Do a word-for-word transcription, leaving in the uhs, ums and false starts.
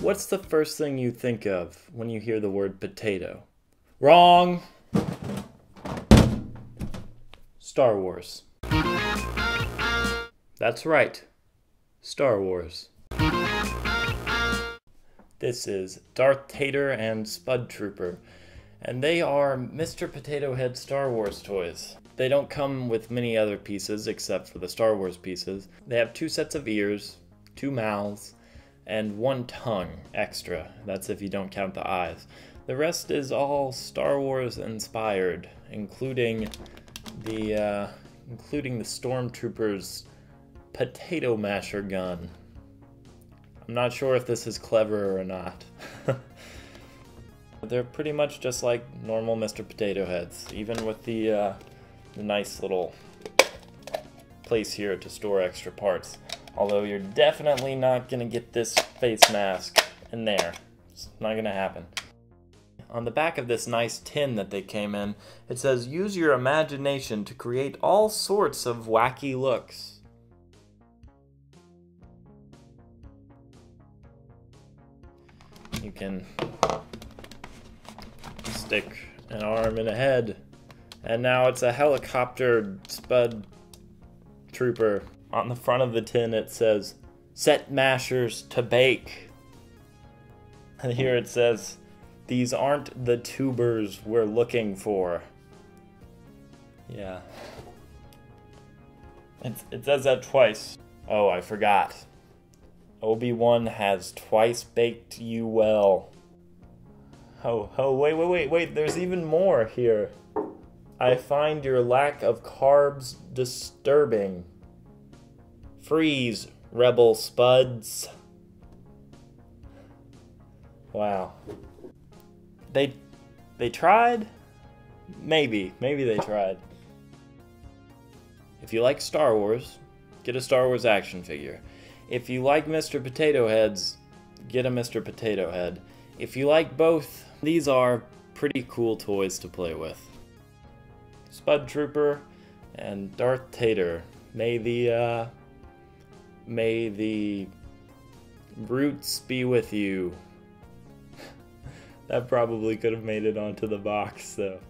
What's the first thing you think of when you hear the word potato? Wrong! Star Wars. That's right. Star Wars. This is Darth Tater and Spud Trooper, and they are Mister Potato Head Star Wars toys. They don't come with many other pieces except for the Star Wars pieces. They have two sets of ears, two mouths, and one tongue extra. That's if you don't count the eyes. The rest is all Star Wars inspired, including the uh, including the Stormtrooper's potato masher gun. I'm not sure if this is clever or not. They're pretty much just like normal Mister Potato Heads, even with the, uh, the nice little place here to store extra parts. Although you're definitely not going to get this face mask in there. It's not going to happen. On the back of this nice tin that they came in, it says, "Use your imagination to create all sorts of wacky looks." You can stick an arm in a head. And now it's a helicopter Spud Trooper. On the front of the tin it says, "Set mashers to bake." And here it says, "These aren't the tubers we're looking for." Yeah. It's, it says that twice. Oh, I forgot. Obi-Wan has twice baked you well. Oh, oh, wait, wait, wait, wait, there's even more here. "I find your lack of carbs disturbing. Freeze, rebel spuds." Wow. They they tried? Maybe. Maybe they tried. If you like Star Wars, get a Star Wars action figure. If you like Mister Potato Heads, get a Mister Potato Head. If you like both, these are pretty cool toys to play with. Spud Trooper and Darth Tater. May the, uh... May the roots be with you. That probably could have made it onto the box, though.